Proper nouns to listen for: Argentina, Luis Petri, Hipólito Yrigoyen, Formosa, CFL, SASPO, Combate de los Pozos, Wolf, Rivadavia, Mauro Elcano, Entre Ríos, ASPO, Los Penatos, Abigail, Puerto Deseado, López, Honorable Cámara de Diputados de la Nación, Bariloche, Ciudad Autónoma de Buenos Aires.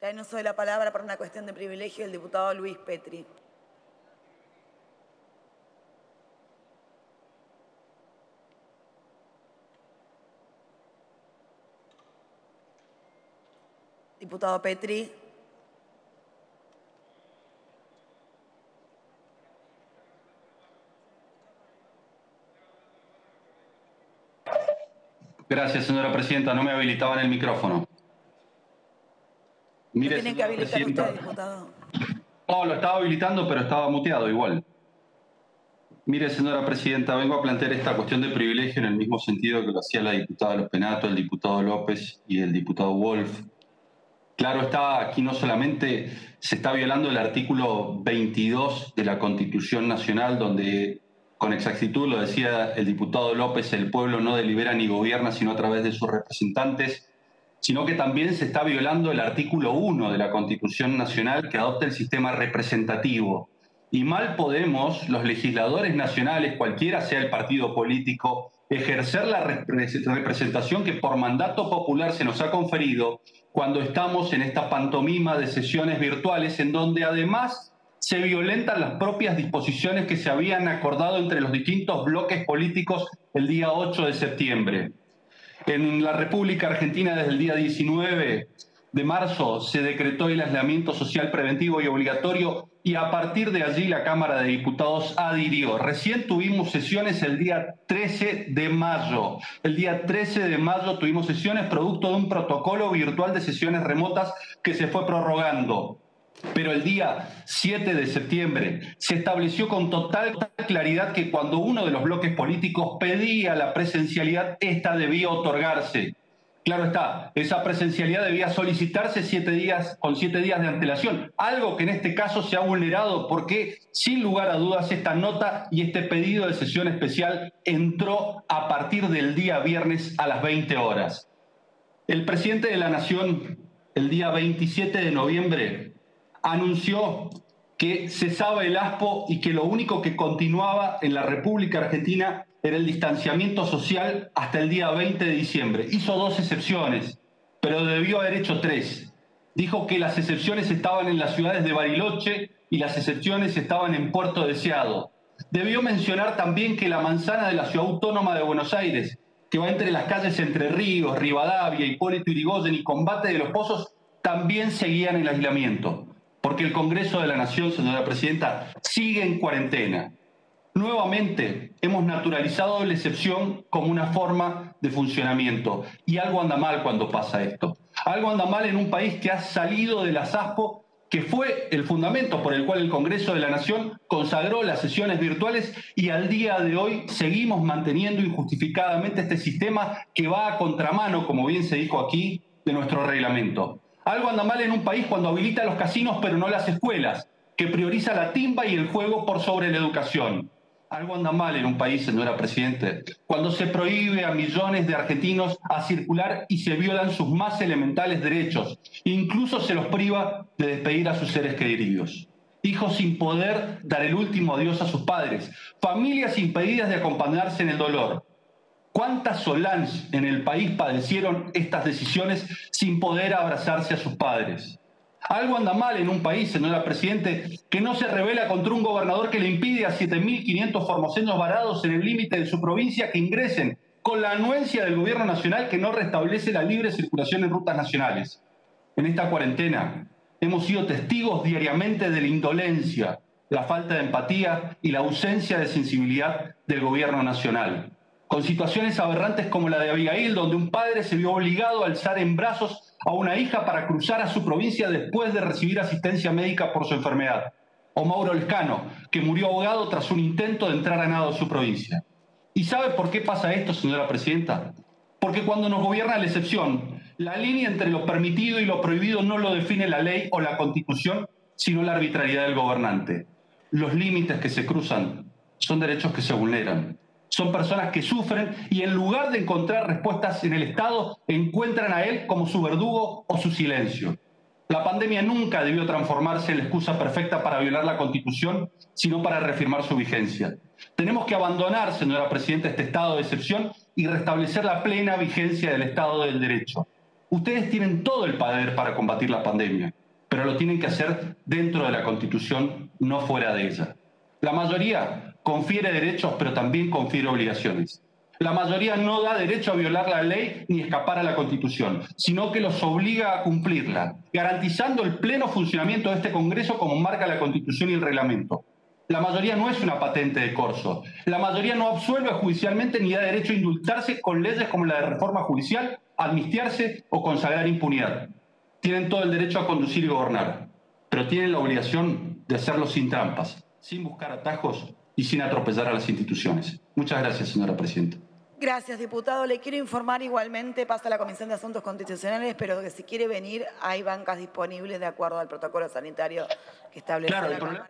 Está en uso de la palabra por una cuestión de privilegio el diputado Luis Petri. Diputado Petri. Gracias, señora presidenta. No me habilitaban el micrófono. Mire, tienen que habilitar usted, diputado. No, lo estaba habilitando, pero estaba muteado igual. Mire, señora presidenta, vengo a plantear esta cuestión de privilegio en el mismo sentido que lo hacía la diputada Los Penatos, el diputado López y el diputado Wolf. Claro está, aquí no solamente se está violando el artículo 22 de la Constitución Nacional, donde con exactitud lo decía el diputado López, el pueblo no delibera ni gobierna sino a través de sus representantes, sino que también se está violando el artículo 1 de la Constitución Nacional que adopta el sistema representativo. Y mal podemos, los legisladores nacionales, cualquiera sea el partido político, ejercer la representación que por mandato popular se nos ha conferido cuando estamos en esta pantomima de sesiones virtuales en donde además se violentan las propias disposiciones que se habían acordado entre los distintos bloques políticos el día 8 de septiembre. En la República Argentina, desde el día 19 de marzo, se decretó el aislamiento social preventivo y obligatorio y a partir de allí la Cámara de Diputados adhirió. Recién tuvimos sesiones el día 13 de mayo. El día 13 de mayo tuvimos sesiones producto de un protocolo virtual de sesiones remotas que se fue prorrogando. Pero el día 7 de septiembre se estableció con total claridad que cuando uno de los bloques políticos pedía la presencialidad, esta debía otorgarse. Claro está, esa presencialidad debía solicitarse con siete días de antelación, algo que en este caso se ha vulnerado porque, sin lugar a dudas, esta nota y este pedido de sesión especial entró a partir del día viernes a las 20 horas. El presidente de la Nación, el día 27 de noviembre, anunció que cesaba el ASPO y que lo único que continuaba en la República Argentina era el distanciamiento social hasta el día 20 de diciembre. Hizo 2 excepciones, pero debió haber hecho 3. Dijo que las excepciones estaban en las ciudades de Bariloche y las excepciones estaban en Puerto Deseado. Debió mencionar también que la manzana de la Ciudad Autónoma de Buenos Aires, que va entre las calles Entre Ríos, Rivadavia, Hipólito Yrigoyen y Combate de los Pozos, también seguían en aislamiento. Porque el Congreso de la Nación, señora presidenta, sigue en cuarentena. Nuevamente hemos naturalizado la excepción como una forma de funcionamiento. Y algo anda mal cuando pasa esto. Algo anda mal en un país que ha salido de la SASPO, que fue el fundamento por el cual el Congreso de la Nación consagró las sesiones virtuales y al día de hoy seguimos manteniendo injustificadamente este sistema que va a contramano, como bien se dijo aquí, de nuestro reglamento. Algo anda mal en un país cuando habilita los casinos pero no las escuelas, que prioriza la timba y el juego por sobre la educación. Algo anda mal en un país, señora presidente, cuando se prohíbe a millones de argentinos a circular y se violan sus más elementales derechos. Incluso se los priva de despedir a sus seres queridos. Hijos sin poder dar el último adiós a sus padres. Familias impedidas de acompañarse en el dolor. ¿Cuántas Solange en el país padecieron estas decisiones sin poder abrazarse a sus padres? Algo anda mal en un país, señora presidente, que no se rebela contra un gobernador que le impide a 7.500 formoseños varados en el límite de su provincia que ingresen, con la anuencia del gobierno nacional que no restablece la libre circulación en rutas nacionales. En esta cuarentena hemos sido testigos diariamente de la indolencia, la falta de empatía y la ausencia de sensibilidad del gobierno nacional. Con situaciones aberrantes como la de Abigail, donde un padre se vio obligado a alzar en brazos a una hija para cruzar a su provincia después de recibir asistencia médica por su enfermedad. O Mauro Elcano, que murió ahogado tras un intento de entrar a nado a su provincia. ¿Y sabe por qué pasa esto, señora presidenta? Porque cuando nos gobierna la excepción, la línea entre lo permitido y lo prohibido no lo define la ley o la Constitución, sino la arbitrariedad del gobernante. Los límites que se cruzan son derechos que se vulneran. Son personas que sufren y en lugar de encontrar respuestas en el Estado, encuentran a él como su verdugo o su silencio. La pandemia nunca debió transformarse en la excusa perfecta para violar la Constitución, sino para reafirmar su vigencia. Tenemos que abandonar, señora presidenta, este estado de excepción y restablecer la plena vigencia del Estado del Derecho. Ustedes tienen todo el poder para combatir la pandemia, pero lo tienen que hacer dentro de la Constitución, no fuera de ella. La mayoría confiere derechos, pero también confiere obligaciones. La mayoría no da derecho a violar la ley ni escapar a la Constitución, sino que los obliga a cumplirla, garantizando el pleno funcionamiento de este Congreso como marca la Constitución y el reglamento. La mayoría no es una patente de corso. La mayoría no absuelve judicialmente ni da derecho a indultarse con leyes como la de reforma judicial, amnistiarse o consagrar impunidad. Tienen todo el derecho a conducir y gobernar, pero tienen la obligación de hacerlo sin trampas, sin buscar atajos y sin atropellar a las instituciones. Muchas gracias, señora presidenta. Gracias, diputado. Le quiero informar igualmente, pasa a la Comisión de Asuntos Constitucionales, pero que si quiere venir hay bancas disponibles de acuerdo al protocolo sanitario que establece la Cámara.